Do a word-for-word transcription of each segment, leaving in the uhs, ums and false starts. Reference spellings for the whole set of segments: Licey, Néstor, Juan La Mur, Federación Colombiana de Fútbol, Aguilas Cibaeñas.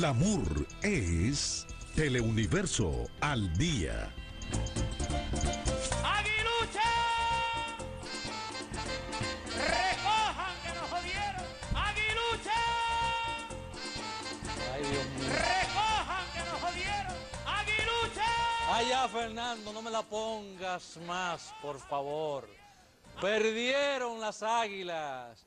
La Mur es Teleuniverso al día. Allá, Fernando, no me la pongas más, por favor. Perdieron las Águilas.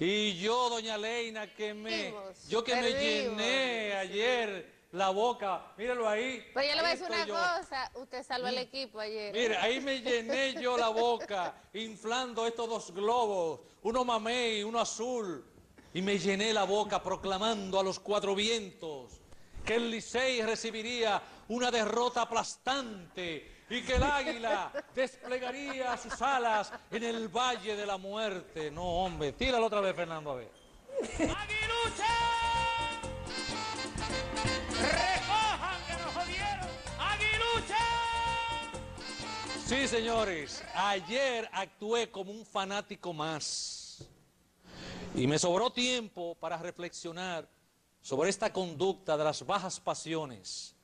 Y yo, doña Leina, que me... Yo que Perdimos. me llené ayer la boca. Míralo ahí. Pero yo le voy a decir una yo. cosa. Usted salvó el equipo ayer. Mira, ahí me llené yo la boca inflando estos dos globos. Uno mamey, uno azul. Y me llené la boca proclamando a los cuatro vientos que el Licey recibiría una derrota aplastante y que el Águila desplegaría sus alas en el Valle de la Muerte. No, hombre, tíralo otra vez, Fernando, a ver. ¡Aguilucha! ¡Recojan que nos jodieron! ¡Aguilucha! Sí, señores, ayer actué como un fanático más y me sobró tiempo para reflexionar sobre esta conducta de las bajas pasiones,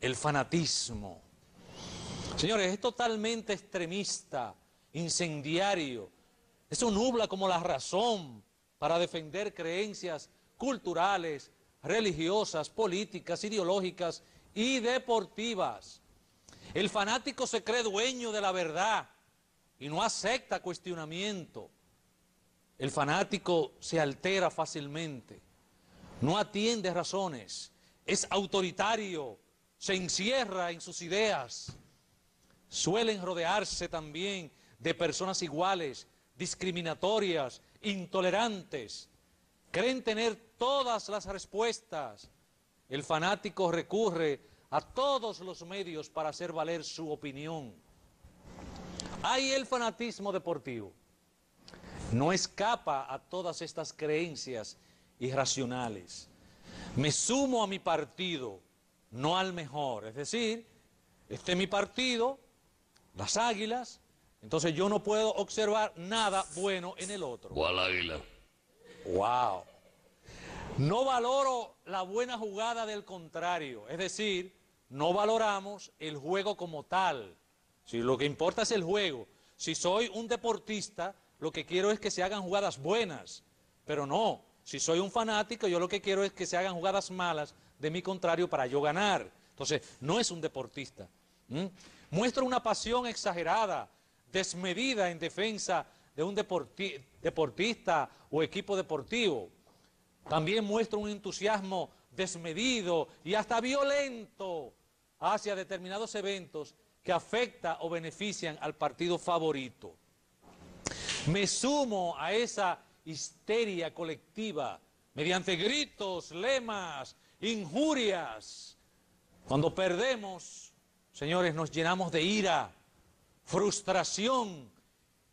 el fanatismo. Señores, es totalmente extremista, incendiario. Eso nubla como la razón para defender creencias culturales, religiosas, políticas, ideológicas y deportivas. El fanático se cree dueño de la verdad y no acepta cuestionamiento. El fanático se altera fácilmente. No atiende razones, es autoritario, se encierra en sus ideas. Suelen rodearse también de personas iguales, discriminatorias, intolerantes. Creen tener todas las respuestas. El fanático recurre a todos los medios para hacer valer su opinión. Hay el fanatismo deportivo. No escapa a todas estas creencias irracionales. Me sumo a mi partido, no al mejor. Es decir, este es mi partido, las Águilas, entonces yo no puedo observar nada bueno en el otro. ¿Cuál águila? ¡Wow! No valoro la buena jugada del contrario. Es decir, no valoramos el juego como tal. Si lo que importa es el juego. Si soy un deportista, lo que quiero es que se hagan jugadas buenas, pero no. Si soy un fanático, yo lo que quiero es que se hagan jugadas malas de mi contrario para yo ganar. Entonces, no es un deportista. ¿Mm? Muestra una pasión exagerada, desmedida en defensa de un deporti- deportista o equipo deportivo. También muestra un entusiasmo desmedido y hasta violento hacia determinados eventos que afectan o benefician al partido favorito. Me sumo a esa histeria colectiva, mediante gritos, lemas, injurias. Cuando perdemos, señores, nos llenamos de ira, frustración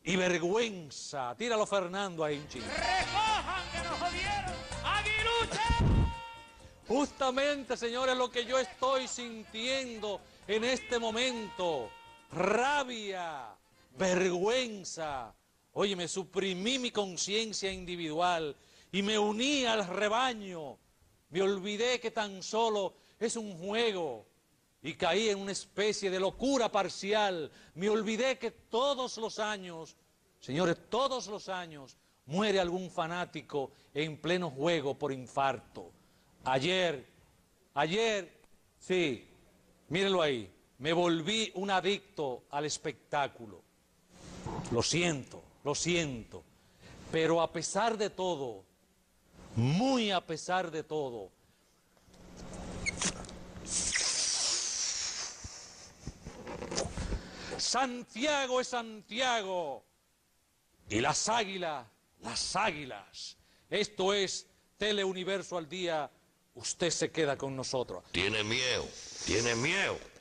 y vergüenza. Tíralo, Fernando, ahí un chiste. ¡Recojan que nos jodieron! ¡Aguilucha! Justamente, señores, lo que yo estoy sintiendo en este momento. Rabia, vergüenza. Oye, me suprimí mi conciencia individual y me uní al rebaño. Me olvidé que tan solo es un juego y caí en una especie de locura parcial. Me olvidé que todos los años, señores, todos los años muere algún fanático en pleno juego por infarto. Ayer, ayer, sí, mírenlo ahí, me volví un adicto al espectáculo. Lo siento. Lo siento, pero a pesar de todo, muy a pesar de todo, Santiago es Santiago y las Águilas, las Águilas. Esto es Teleuniverso al día, usted se queda con nosotros. Tiene miedo, tiene miedo.